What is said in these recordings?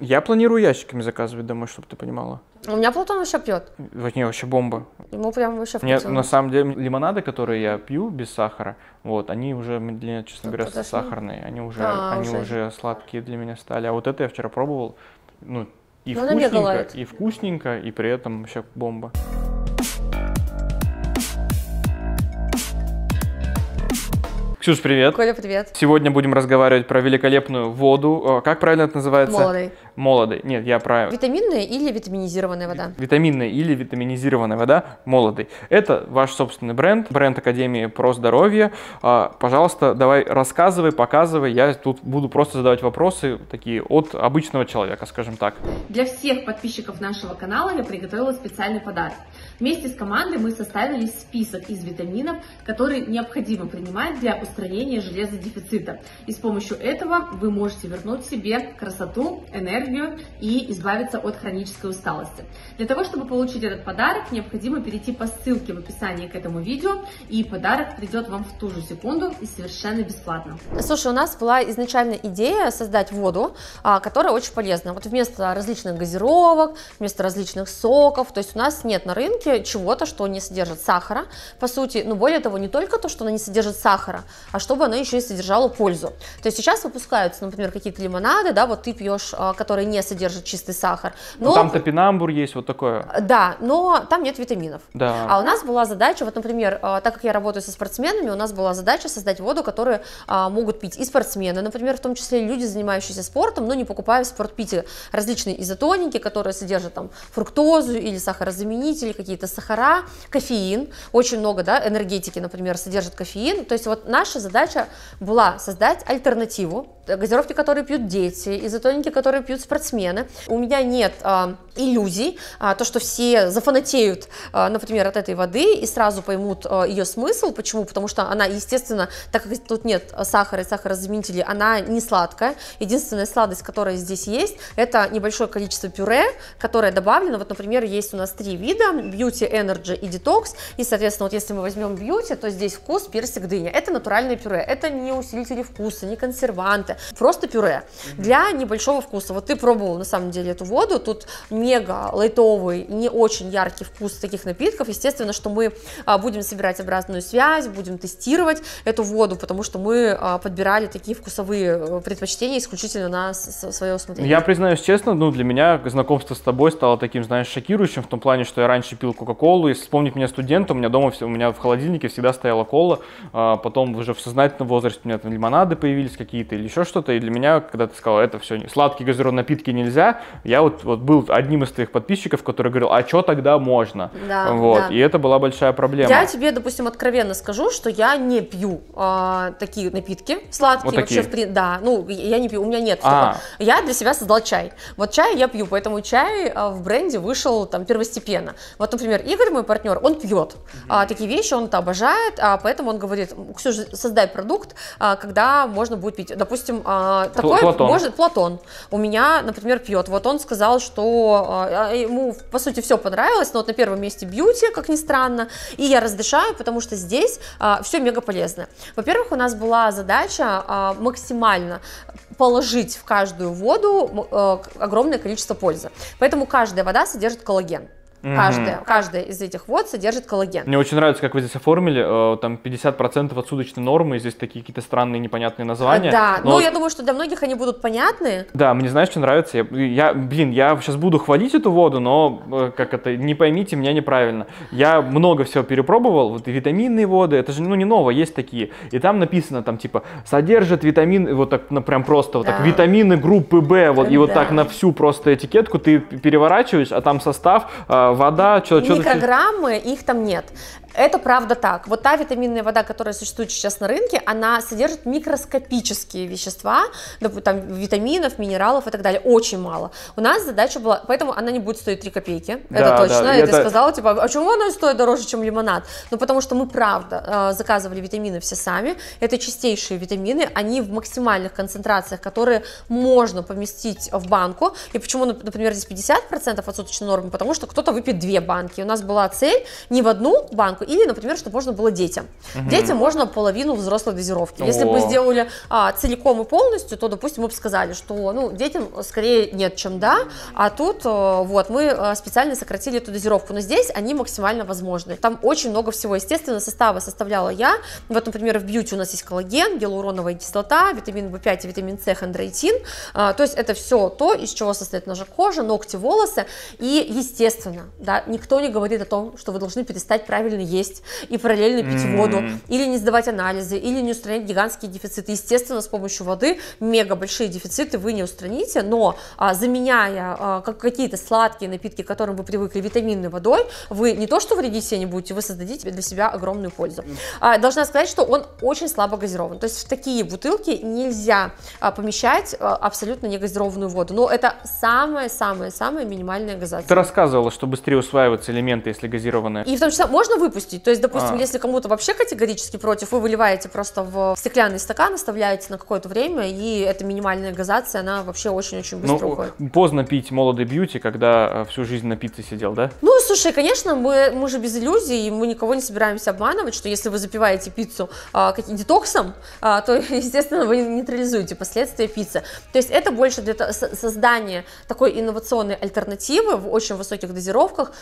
Я планирую ящиками заказывать домой, чтобы ты понимала. У меня Плутон вообще пьет. Не, вообще бомба. Ему прям вообще вкусно. На самом деле лимонады, которые я пью без сахара, вот, они уже для меня, честно говоря, сахарные. Они уже сладкие для меня стали. А вот это я вчера пробовал. Ну, и вкусненько, и при этом вообще бомба. Ксюш, привет. Коля, привет. Сегодня будем разговаривать про великолепную воду. Как правильно это называется? Молодой. Молодой. Нет, я правильно. Витаминная или витаминизированная вода? Витаминная или витаминизированная вода Молодой. Это ваш собственный бренд, бренд Академии Про-Здоровье. Пожалуйста, давай рассказывай, показывай. Я тут буду просто задавать вопросы такие от обычного человека, скажем так. Для всех подписчиков нашего канала я приготовила специальный подарок. Вместе с командой мы составили список из витаминов, которые необходимо принимать для устранения железодефицита. И с помощью этого вы можете вернуть себе красоту, энергию и избавиться от хронической усталости. Для того, чтобы получить этот подарок, необходимо перейти по ссылке в описании к этому видео, и подарок придет вам в ту же секунду и совершенно бесплатно. Слушай, у нас была изначально идея создать воду, которая очень полезна. Вот вместо различных газировок, вместо различных соков, то есть у нас нет на рынке чего-то, что не содержит сахара, по сути, но более того, не только то, что она не содержит сахара, а чтобы она еще и содержала пользу. То есть сейчас выпускаются, например, какие-то лимонады, да, вот ты пьешь, которые не содержат чистый сахар. Но там топинамбур есть, вот такое. Да, но там нет витаминов. Да. А у нас была задача, вот, например, так как я работаю со спортсменами, у нас была задача создать воду, которую могут пить и спортсмены, например, в том числе люди, занимающиеся спортом, но не покупая в спортпите различные изотоники, которые содержат там фруктозу или сахарозаменители, какие-то сахара, кофеин, очень много, да, энергетики, например, содержит кофеин. То есть вот наша задача была создать альтернативу, газировки, которые пьют дети, изотоники, которые пьют спортсмены. У меня нет иллюзий, то, что все зафанатеют, например, от этой воды и сразу поймут ее смысл. Почему? Потому что она, естественно, так как тут нет сахара и сахарозаменителей, она не сладкая. Единственная сладость, которая здесь есть, это небольшое количество пюре, которое добавлено. Вот, например, есть у нас 3 вида: Beauty, Energy и Detox. И, соответственно, вот если мы возьмем Beauty, то здесь вкус персик, дыня. Это натуральное пюре, это не усилители вкуса, не консерванты, просто пюре для небольшого вкуса. Вот ты пробовал, на самом деле, эту воду, тут мега лайтовый, не очень яркий вкус таких напитков. Естественно, что мы будем собирать обратную связь, будем тестировать эту воду, потому что мы подбирали такие вкусовые предпочтения исключительно на свое усмотрение. Я признаюсь честно, ну, для меня знакомство с тобой стало таким, знаешь, шокирующим, в том плане, что я раньше пил кока-колу. Если вспомнить меня студентом, у меня дома, у меня в холодильнике всегда стояла кола, потом уже в сознательном возрасте у меня там лимонады появились какие-то или еще что-то, и для меня, когда ты сказала, это все, сладкие газированные напитки нельзя, я вот был одним из твоих подписчиков, который говорил, а что тогда можно? Да, вот, да. И это была большая проблема. Я тебе, допустим, откровенно скажу, что я не пью такие напитки сладкие. Вот такие? Вообще, да, ну, я не пью, у меня нет такого. Я для себя создала чай. Вот чай я пью, поэтому чай в бренде вышел там первостепенно. Вот, например, Игорь, мой партнер, он пьет такие вещи, он это обожает, поэтому он говорит: Ксюша, создай продукт, когда можно будет пить. Допустим, такой Платон у меня, например, пьет. Вот он сказал, что ему, по сути, все понравилось, но вот на первом месте бьюти, как ни странно, и я разрешаю, потому что здесь все мега полезно. Во-первых, у нас была задача максимально положить в каждую воду огромное количество пользы. Поэтому каждая вода содержит коллаген. Каждая из этих вод содержит коллаген. Мне очень нравится, как вы здесь оформили, там 50% от суточной нормы, и здесь такие какие-то странные непонятные названия. Да, но я думаю, что для многих они будут понятны. Да, мне, знаешь, что нравится, я сейчас буду хвалить эту воду, но, как это, не поймите меня неправильно. Я много всего перепробовал, вот и витаминные воды, это же, ну, не ново, есть такие, и там написано, там, типа, содержит витамин, вот так, ну, прям просто, вот так, витамины группы В, вот, и вот так на всю просто этикетку ты переворачиваешь, а там состав... Вода, что-то... Микрограммы, их там нет. Это правда так. Вот та витаминная вода, которая существует сейчас на рынке, она содержит микроскопические вещества, там, витаминов, минералов и так далее. Очень мало. У нас задача была... Поэтому она не будет стоить 3 копейки. Да, это точно. Да, я сказала, типа, а чего она стоит дороже, чем лимонад? Ну, потому что мы, правда, заказывали витамины все сами. Это чистейшие витамины. Они в максимальных концентрациях, которые можно поместить в банку. И почему, например, здесь 50% от суточной нормы? Потому что кто-то выпьет 2 банки. У нас была цель не в одну банку или, например, чтобы можно было детям. Детям можно половину взрослой дозировки. Если бы сделали целиком и полностью, то, допустим, мы бы сказали, что детям скорее нет, чем да, а тут вот мы специально сократили эту дозировку, но здесь они максимально возможны. Там очень много всего, естественно, состава составляла я. Вот, например, в бьюти у нас есть коллаген, гиалуроновая кислота, витамин В5, витамин С, хондроитин. То есть это все то, из чего состоит наша кожа, ногти, волосы. И, естественно, да, никто не говорит о том, что вы должны перестать правильно есть и параллельно пить воду, или не сдавать анализы, или не устранять гигантские дефициты. Естественно, с помощью воды мега большие дефициты вы не устраните, но заменяя какие-то сладкие напитки, к которым вы привыкли, витаминной водой, вы не то что вредить себе не будете, вы создадите для себя огромную пользу. Должна сказать, что он очень слабо газирован, то есть в такие бутылки нельзя помещать абсолютно негазированную воду, но это самая-самая-самая минимальная газация. Ты рассказывала, что быстрее усваиваются элементы, если газированные. И в том числе можно выпустить, то есть, допустим, если кому-то вообще категорически против, вы выливаете просто в стеклянный стакан, оставляете на какое-то время, и эта минимальная газация, она вообще очень-очень быстро уходит. Поздно пить молодой бьюти, когда всю жизнь на пицце сидел, да? Ну, слушай, конечно, мы же без иллюзий, мы никого не собираемся обманывать, что если вы запиваете пиццу детоксом, то, естественно, вы нейтрализуете последствия пиццы. То есть это больше для создания такой инновационной альтернативы в очень высоких дозировках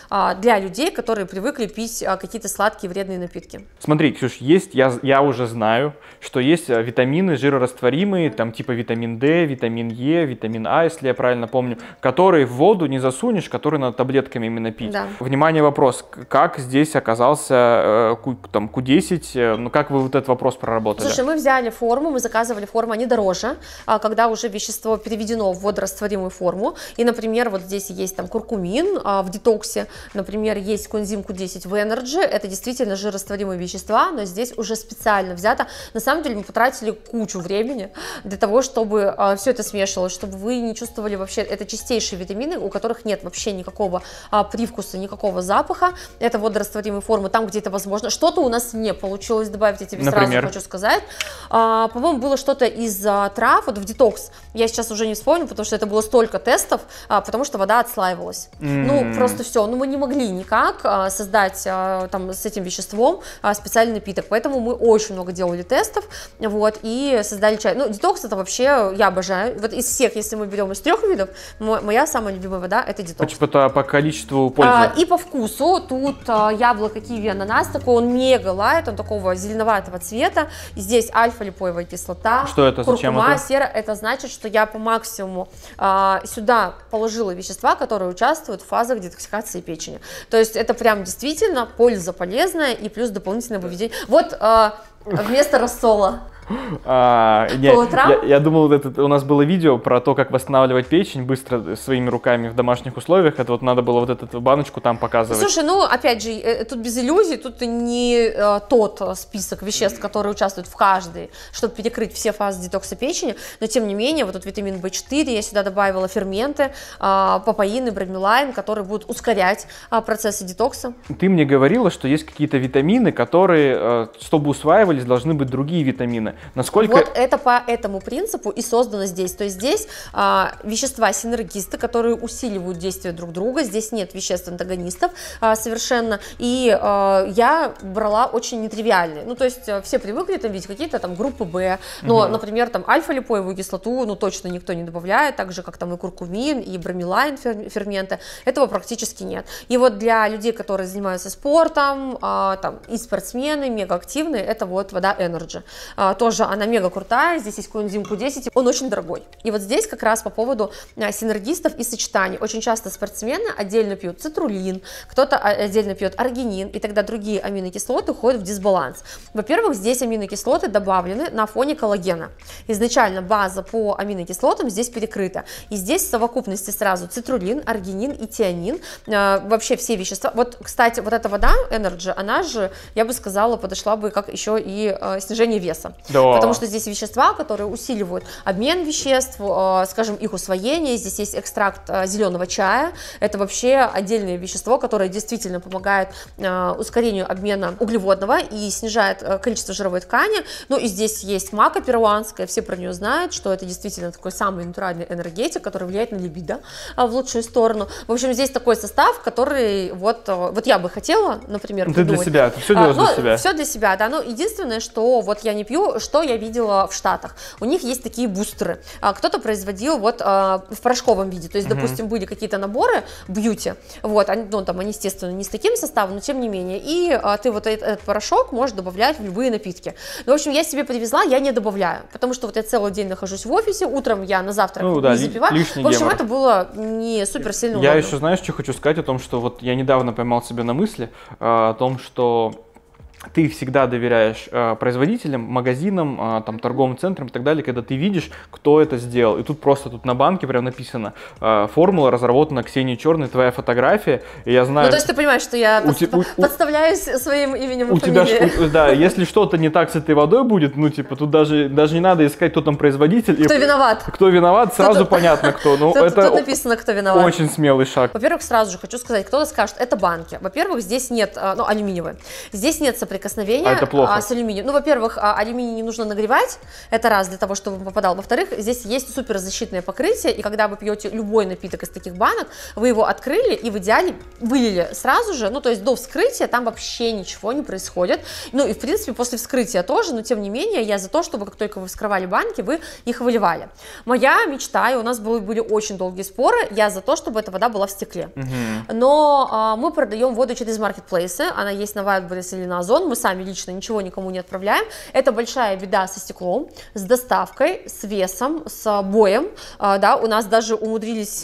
для людей, которые привыкли пить какие-то сладкие вредные напитки. Смотри, Ксюш, есть, я уже знаю, что есть витамины жирорастворимые, там типа витамин D, витамин Е, витамин А, если я правильно помню, которые в воду не засунешь, которые надо таблетками именно пить. Да. Внимание, вопрос, как здесь оказался там Q10, ну как вы вот этот вопрос проработали? Слушай, мы взяли форму, мы заказывали форму, они дороже, когда уже вещество переведено в водорастворимую форму, и, например, вот здесь есть там куркумин в детоксе, например, есть коэнзим Q10 в Energy, это действительно жирорастворимые вещества, но здесь уже специально взято, на самом деле мы потратили кучу времени для того, чтобы все это смешивалось, чтобы вы не чувствовали вообще, это чистейшие витамины, у которых нет вообще никакого привкуса, никакого запаха, это водорастворимые формы, там где-то возможно, что-то у нас не получилось добавить, я тебе сразу хочу сказать, по-моему, было что-то из трав, вот в детокс, я сейчас уже не вспомню, потому что это было столько тестов, потому что вода отслаивалась, ну просто все, ну мы не могли никак создать там с этим веществом специальный напиток, поэтому мы очень много делали тестов, вот, и создали чай, ну детокс это вообще я обожаю, вот из всех, если мы берем из трех видов, моя самая любимая вода это детокс. Это по количеству пользы? И по вкусу, тут яблоко, киви, ананас, такой он мега лайт, он такого зеленоватого цвета, здесь альфа-липоевая кислота, что это, зачем куркума, это? Сера, это значит, что я по максимуму сюда положила вещества, которые участвуют в фазах детоксикации печени, то есть это прям действительно польза полезная и плюс дополнительное выведение. Вот вместо рассола. Я думал, у нас было видео про то, как восстанавливать печень быстро своими руками в домашних условиях. Это вот надо было вот эту баночку там показывать. Слушай, ну опять же, тут без иллюзий, тут не тот список веществ, которые участвуют в каждой, чтобы перекрыть все фазы детокса печени. Но тем не менее, вот тут витамин В4, я сюда добавила ферменты, папаин и бромелайн, которые будут ускорять процессы детокса. Ты мне говорила, что есть какие-то витамины, которые, чтобы усваивались, должны быть другие витамины. Насколько... Вот это по этому принципу и создано здесь. То есть здесь вещества-синергисты, которые усиливают действие друг друга. Здесь нет веществ-антагонистов совершенно. И я брала очень нетривиальные. Ну, то есть все привыкли там видеть какие-то там группы Б. Но, например, там альфа-липоевую кислоту, ну, точно никто не добавляет. Так же, как там и куркумин, и бромелайн ферменты. Этого практически нет. И вот для людей, которые занимаются спортом, там, и спортсмены, мегаактивные, это вот вода Energy. Тоже она мега крутая, здесь есть коэнзим Q10, он очень дорогой. И вот здесь как раз по поводу синергистов и сочетаний. Очень часто спортсмены отдельно пьют цитрулин, кто-то отдельно пьет аргинин, и тогда другие аминокислоты уходят в дисбаланс. Во-первых, здесь аминокислоты добавлены на фоне коллагена. Изначально база по аминокислотам здесь перекрыта. И здесь в совокупности сразу цитрулин, аргинин и тианин, вообще все вещества. Вот, кстати, вот эта вода Energy, она же, я бы сказала, подошла бы как еще и снижение веса. да. Потому что здесь вещества, которые усиливают обмен веществ, скажем, их усвоение. Здесь есть экстракт зеленого чая. Это вообще отдельное вещество, которое действительно помогает ускорению обмена углеводного и снижает количество жировой ткани. Ну и здесь есть мака перуанская, все про нее знают, что это действительно такой самый натуральный энергетик, который влияет на либидо в лучшую сторону. В общем, здесь такой состав, который вот я бы хотела, например, придумать. Ты для себя, ты все делаешь для себя. Все для себя, да. Но единственное, что вот я не пью, что я видела в Штатах. У них есть такие бустеры. Кто-то производил в порошковом виде. То есть, допустим, были какие-то наборы бьюти, они, естественно, не с таким составом, но тем не менее. И ты вот этот порошок можешь добавлять в любые напитки. Ну, в общем, я себе привезла, я не добавляю, потому что я целый день нахожусь в офисе, утром я на завтрак не запиваю. В общем, это было не супер сильно удобно. Я еще, знаешь, что хочу сказать о том, что я недавно поймал себя на мысли о том, что ты всегда доверяешь производителям, магазинам, торговым центрам и так далее, когда ты видишь, кто это сделал. И тут просто на банке прям написано: формула разработана Ксенией Чёрной, твоя фотография. И я знаю. Ну, то есть ты понимаешь, что я подставляюсь своим именем и фамилией. Да, если что-то не так с этой водой будет, тут даже не надо искать, кто там производитель. Кто виноват. Кто виноват, сразу понятно, кто. Тут написано, кто виноват. Очень смелый шаг. Во-первых, сразу же хочу сказать, кто-то скажет, это банки. Во-первых, здесь нет, алюминиевые. Здесь нет соприкосновения с алюминием. Ну, во-первых, алюминий не нужно нагревать, это раз, для того, чтобы он попадал. Во-вторых, здесь есть суперзащитное покрытие, и когда вы пьете любой напиток из таких банок, вы его открыли и в идеале вылили сразу же, то есть до вскрытия там вообще ничего не происходит. Ну, и в принципе после вскрытия тоже, но тем не менее я за то, чтобы как только вы вскрывали банки, вы их выливали. Моя мечта, и у нас были очень долгие споры, я за то, чтобы эта вода была в стекле. Но мы продаем воду через маркетплейсы, она есть на Wildberries или на Озон. Мы сами лично ничего никому не отправляем. Это большая беда со стеклом, с доставкой, с весом, с боем. У нас даже умудрились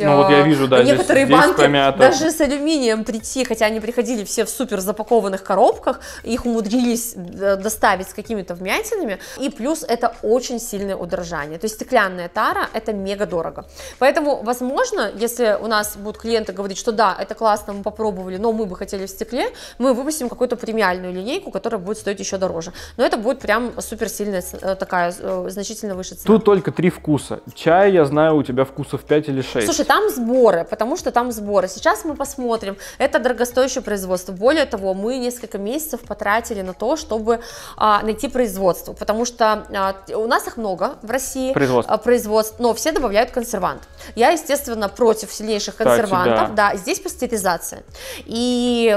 некоторые банки даже с алюминием прийти, хотя они приходили все в супер запакованных коробках, их умудрились доставить с какими-то вмятинами. И плюс это очень сильное удорожание. То есть стеклянная тара — это мега дорого. Поэтому, возможно, если у нас будут клиенты говорить, что да, это классно, мы попробовали, но мы бы хотели в стекле, мы выпустим какую-то премиальную линейку, которая будет стоить еще дороже. Но это будет прям супер сильная, такая значительно выше цена. Тут только 3 вкуса. Чай, я знаю, у тебя вкусов 5 или 6. Слушай, там сборы, потому что там сборы. Сейчас мы посмотрим. Это дорогостоящее производство. Более того, мы несколько месяцев потратили на то, чтобы найти производство. Потому что у нас их много в России. Производств, но все добавляют консервант. Я, естественно, против сильнейших консервантов. Да, здесь пастеризация. И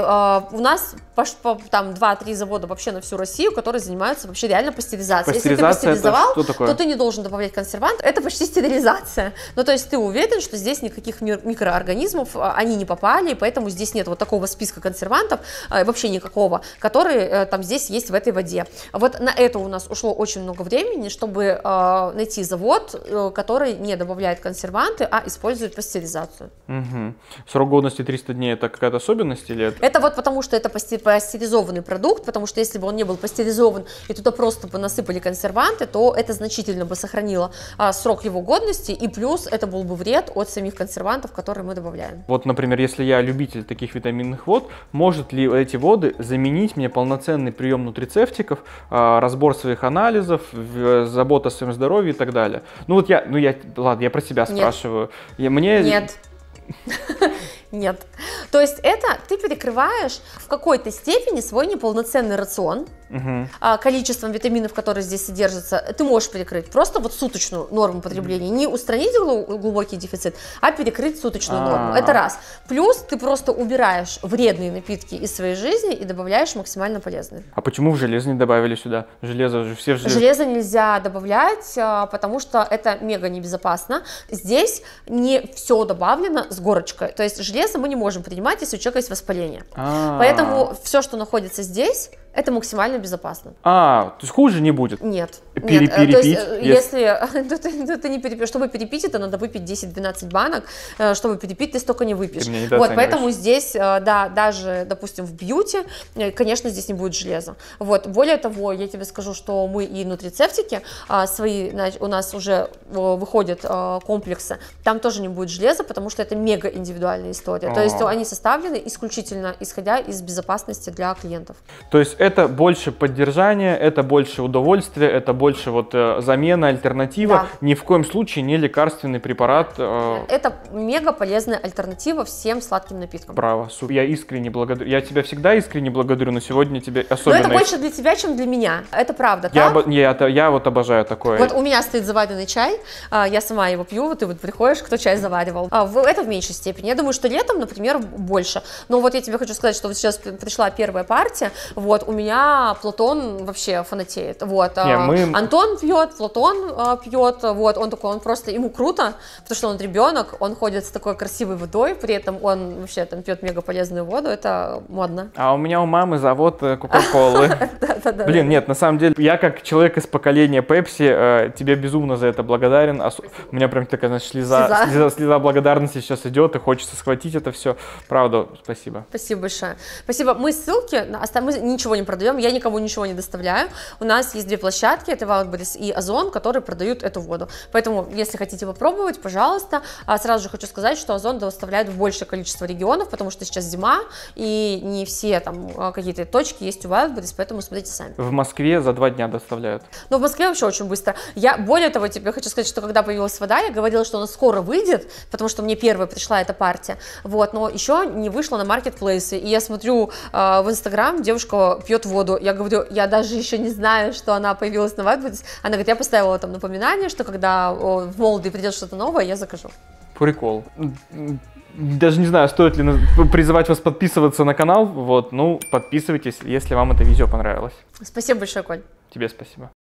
у нас там 2-3 завода вообще на всю Россию, которые занимаются вообще реально пастеризацией. Если ты пастеризовал, то ты не должен добавлять консервант. Это почти стерилизация. Ну, то есть ты уверен, что здесь никаких микроорганизмов, они не попали, поэтому здесь нет такого списка консервантов, вообще никакого, которые там здесь есть в этой воде. На это у нас ушло очень много времени, чтобы найти завод, который не добавляет консерванты, а использует пастеризацию. Угу. Срок годности 300 дней – это какая-то особенность? Или это? Это потому, что это пастеризованный продукт, потому что если бы он не был пастеризован и туда просто бы насыпали консерванты, то это значительно бы сохранило срок его годности, и плюс это был бы вред от самих консервантов, которые мы добавляем. Например, если я любитель таких витаминных вод, может ли эти воды заменить мне полноценный прием нутрицептиков, разбор своих анализов, забота о своем здоровье и так далее? Ладно, я про себя спрашиваю. Нет. Нет. То есть это ты перекрываешь в какой-то степени свой неполноценный рацион. Количеством витаминов, которые здесь содержатся, ты можешь перекрыть просто суточную норму потребления. Не устранить глубокий дефицит, а перекрыть суточную норму. Это раз. Плюс ты просто убираешь вредные напитки из своей жизни и добавляешь максимально полезные. А почему железо не добавили сюда? Железо же все в железо. Железо нельзя добавлять, потому что это мега небезопасно. Здесь не все добавлено с горочкой. То есть железо мы не можем принимать, если у человека есть воспаление. Поэтому все, что находится здесь, это максимально безопасно. То есть хуже не будет? Нет. Перепить? Если чтобы перепить, это надо выпить 10-12 банок. Чтобы перепить, ты столько не выпьешь. Поэтому здесь, даже, допустим, в бьюти, конечно, здесь не будет железа. Более того, я тебе скажу, что мы и нутрицептики свои, у нас уже выходят комплексы, там тоже не будет железа, потому что это мега индивидуальная история. То есть они составлены исключительно исходя из безопасности для клиентов. То есть это больше поддержание, это больше удовольствие, это больше вот замена, альтернатива. Да. Ни в коем случае не лекарственный препарат. Это мега полезная альтернатива всем сладким напиткам. Право. Я искренне благодарю. Я тебя всегда искренне благодарю, но сегодня тебе особенно... Но это больше для тебя, чем для меня. Это правда, так? Я вот обожаю такое. Вот у меня стоит заваренный чай, я сама его пью, вот ты вот приходишь, кто чай заваривал. Это в меньшей степени. Я думаю, что летом, например, больше. Но вот я тебе хочу сказать, что вот сейчас пришла первая партия, вот, у меня Платон вообще фанатеет, вот. Антон пьет, Платон пьет, вот, он такой, он просто, ему круто, потому что он ребенок, он ходит с такой красивой водой, при этом он вообще там пьет мега полезную воду, это модно. А у меня у мамы завод кока-колы. Блин, нет, на самом деле, я как человек из поколения Пепси, тебе безумно за это благодарен, у меня прям такая, значит, слеза благодарности сейчас идет, и хочется схватить это все, правда, спасибо. Спасибо большое. Спасибо. Мы ссылки, мы ничего не продаем, я никому ничего не доставляю. У нас есть две площадки, это Wildberries и Озон, которые продают эту воду. Поэтому, если хотите попробовать, пожалуйста. А сразу же хочу сказать, что Озон доставляет в большее количество регионов, потому что сейчас зима, и не все там какие-то точки есть у Wildberries, поэтому смотрите сами. В Москве за 2 дня доставляют. Ну, в Москве вообще очень быстро. Я, более того, тебе хочу сказать, что когда появилась вода, я говорила, что она скоро выйдет, потому что мне первая пришла эта партия, вот, но еще не вышла на маркетплейсы, и я смотрю в Инстаграм, девушка пьет воду, я говорю, я даже еще не знаю, что она появилась на Wildberries, она говорит, я поставила там напоминание, что когда в Молодой придет что-то новое, я закажу. Прикол. Даже не знаю, стоит ли призывать вас подписываться на канал, вот, ну, подписывайтесь, если вам это видео понравилось. Спасибо большое, Коль. Тебе спасибо.